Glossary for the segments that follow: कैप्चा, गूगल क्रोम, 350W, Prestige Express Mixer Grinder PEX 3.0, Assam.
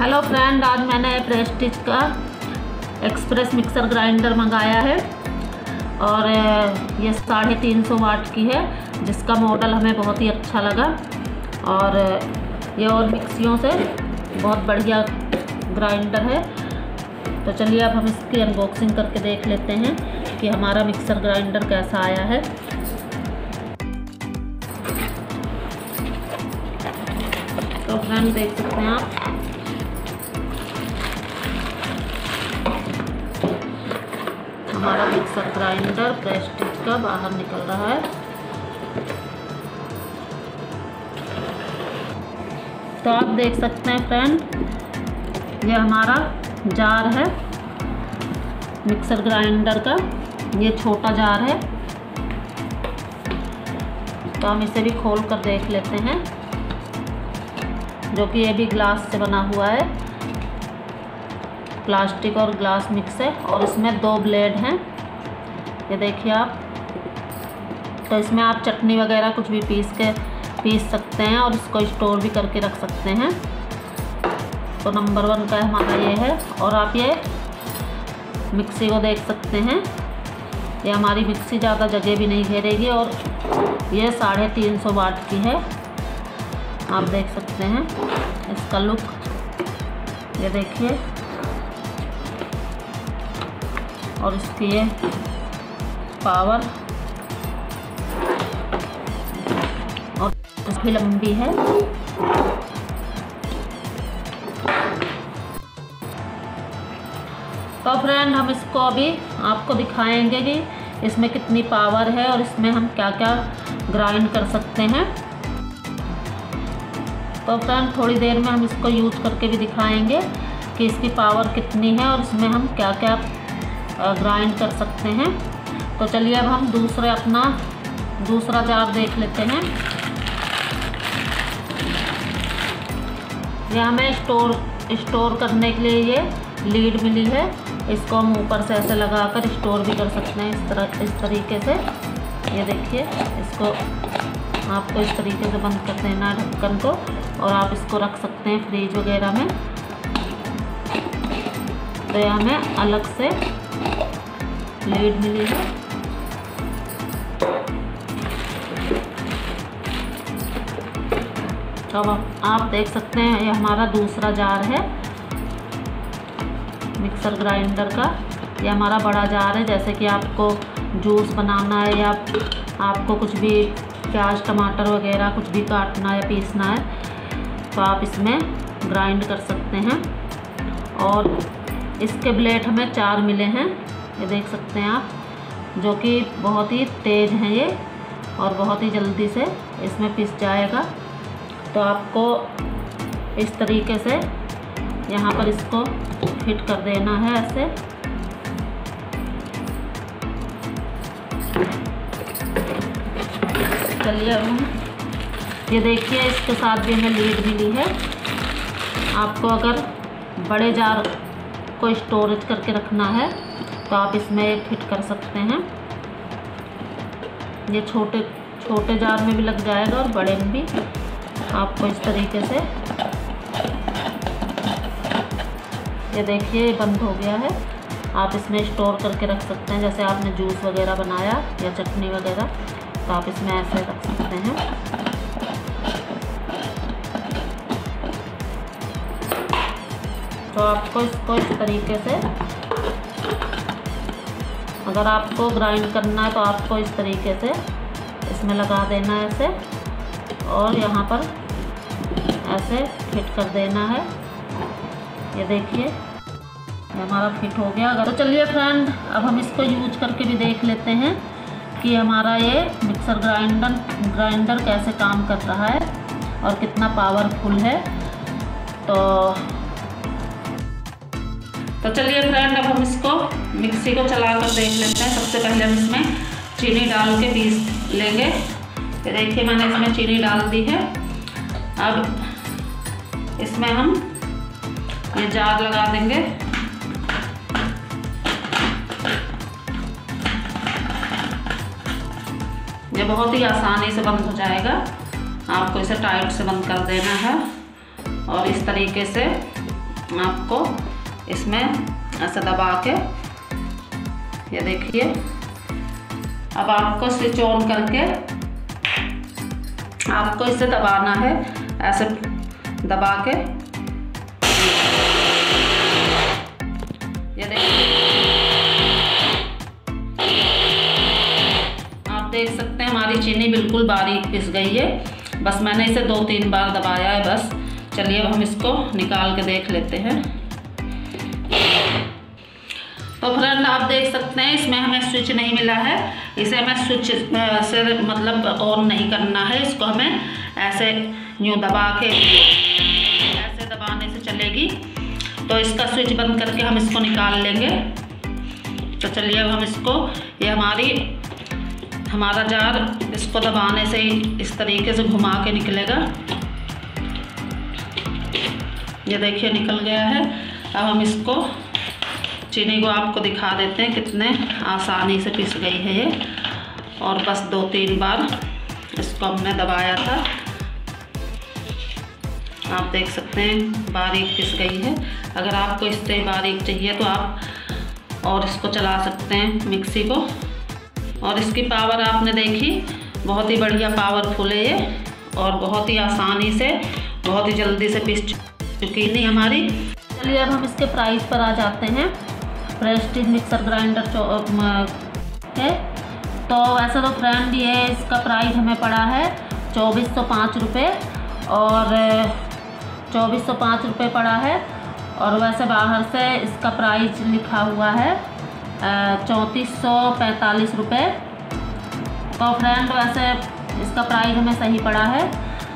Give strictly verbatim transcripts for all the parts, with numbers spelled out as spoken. Hello friend, आज मैंने Prestige का एक्सप्रेस मिक्सर ग्राइंडर मंगाया है और ये साढ़े तीन सौ वाट की है, जिसका मॉडल हमें बहुत ही अच्छा लगा और ये और मिक्सियों से बहुत बढ़िया ग्राइंडर है। तो चलिए अब हम इसकी अनबॉक्सिंग करके देख लेते हैं कि हमारा मिक्सर ग्राइंडर कैसा आया है। तो फ्रेंड देख सकते हैं आप, हमारा मिक्सर ग्राइंडर प्रेस्टीज का बाहर निकल रहा है। तो आप देख सकते हैं फ्रेंड, ये हमारा जार है मिक्सर ग्राइंडर का, ये छोटा जार है। तो हम इसे भी खोल कर देख लेते हैं, जो कि ये भी ग्लास से बना हुआ है, प्लास्टिक और ग्लास मिक्स है और इसमें दो ब्लेड हैं, ये देखिए आप। तो इसमें आप चटनी वगैरह कुछ भी पीस के पीस सकते हैं और इसको स्टोर भी करके रख सकते हैं। तो नंबर वन का हमारा ये है और आप ये मिक्सी को देख सकते हैं, ये हमारी मिक्सी ज़्यादा जगह भी नहीं घेरेगी और ये साढ़े तीन सौ वाट की है। आप देख सकते हैं इसका लुक, ये देखिए, और इसकी ये पावर और इसकी लंबी है। तो फ्रेंड हम इसको अभी आपको दिखाएंगे कि इसमें कितनी पावर है और इसमें हम क्या क्या ग्राइंड कर सकते हैं। तो फ्रेंड थोड़ी देर में हम इसको यूज करके भी दिखाएंगे कि इसकी पावर कितनी है और इसमें हम क्या क्या ग्राइंड कर सकते हैं। तो चलिए अब हम दूसरे अपना दूसरा जार देख लेते हैं। ये हमें स्टोर स्टोर करने के लिए ये लीड मिली है, इसको हम ऊपर से ऐसे लगाकर स्टोर भी कर सकते हैं, इस तरह इस तरीके से। ये देखिए, इसको आपको इस तरीके से बंद कर देना है ढक्कन को और आप इसको रख सकते हैं फ्रीज वगैरह में। तो ये हमें अलग से लीड मिली है। तो आप देख सकते हैं ये हमारा दूसरा जार है मिक्सर ग्राइंडर का, ये हमारा बड़ा जार है। जैसे कि आपको जूस बनाना है या आपको कुछ भी प्याज टमाटर वगैरह कुछ भी काटना है, पीसना है, तो आप इसमें ग्राइंड कर सकते हैं। और इसके ब्लेड हमें चार मिले हैं, ये देख सकते हैं आप, जो कि बहुत ही तेज़ हैं ये और बहुत ही जल्दी से इसमें पिस जाएगा। तो आपको इस तरीके से यहाँ पर इसको फिट कर देना है ऐसे। चलिए हम ये देखिए, इसके साथ भी हमें लीड मिली है। आपको अगर बड़े जार को स्टोरेज करके रखना है तो आप इसमें फिट कर सकते हैं, ये छोटे छोटे जार में भी लग जाएगा और बड़े में भी। आपको इस तरीके से, ये देखिए बंद हो गया है, आप इसमें स्टोर करके रख सकते हैं। जैसे आपने जूस वगैरह बनाया या चटनी वगैरह, तो आप इसमें ऐसे रख सकते हैं। तो आपको इसको इस तरीके से, अगर आपको ग्राइंड करना है तो आपको इस तरीके से इसमें लगा देना है ऐसे और यहाँ पर ऐसे फिट कर देना है। ये देखिए हमारा फिट हो गया। अगर तो चलिए फ्रेंड अब हम इसको यूज करके भी देख लेते हैं कि हमारा ये मिक्सर ग्राइंडर ग्राइंडर कैसे काम कर रहा है और कितना पावरफुल है। तो तो चलिए फ्रेंड अब हम इसको मिक्सी को चला कर देख लेते हैं। सबसे पहले हम इसमें चीनी डाल के पीस लेंगे। ये देखिए मैंने इसमें चीनी डाल दी है। अब इसमें हम ये जार लगा देंगे। ये बहुत ही आसानी से बंद हो जाएगा, आपको इसे टाइट से बंद कर देना है और इस तरीके से नाप को इसमें ऐसा दबा के, ये देखिए। अब आपको स्विच ऑन करके आपको इसे दबाना है, ऐसे दबा के, ये देखिए। आप देख सकते हैं हमारी चीनी बिल्कुल बारीक पिस गई है। बस मैंने इसे दो तीन बार दबाया है बस। चलिए अब हम इसको निकाल के देख लेते हैं। तो फ्रेंड आप देख सकते हैं इसमें हमें स्विच नहीं मिला है, इसे हमें स्विच से मतलब ऑन नहीं करना है, इसको हमें ऐसे यूँ दबा के, ऐसे दबाने से चलेगी। तो इसका स्विच बंद करके हम इसको निकाल लेंगे। तो चलिए अब हम इसको, ये हमारी हमारा जार इसको दबाने से ही इस तरीके से घुमा के निकलेगा। ये देखिए निकल गया है। अब हम इसको चीनी को आपको दिखा देते हैं कितने आसानी से पिस गई है ये। और बस दो तीन बार इसको हमने दबाया था, आप देख सकते हैं बारीक पिस गई है। अगर आपको इससे बारीक चाहिए तो आप और इसको चला सकते हैं मिक्सी को। और इसकी पावर आपने देखी, बहुत ही बढ़िया पावरफुल है ये, और बहुत ही आसानी से, बहुत ही जल्दी से पिस चुकी नहीं हमारी। चलिए अब हम इसके प्राइस पर आ जाते हैं। प्रेस्टीज मिक्सर ग्राइंडर है। तो वैसे तो फ्रेंड ये इसका प्राइस हमें पड़ा है चौबीस सौ पाँच रुपये, और चौबीस सौ पाँच रुपये पड़ा है। और वैसे बाहर से इसका प्राइस लिखा हुआ है चौंतीस सौ पैंतालीस रुपये। तो फ्रेंड वैसे इसका प्राइस हमें सही पड़ा है।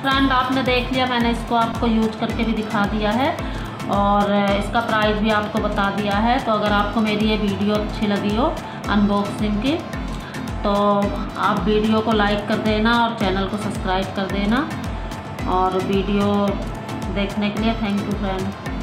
फ्रेंड आपने देख लिया, मैंने इसको आपको यूज करके भी दिखा दिया है और इसका प्राइस भी आपको बता दिया है। तो अगर आपको मेरी ये वीडियो अच्छी लगी हो अनबॉक्सिंग की, तो आप वीडियो को लाइक कर देना और चैनल को सब्सक्राइब कर देना। और वीडियो देखने के लिए थैंक यू फ्रेंड।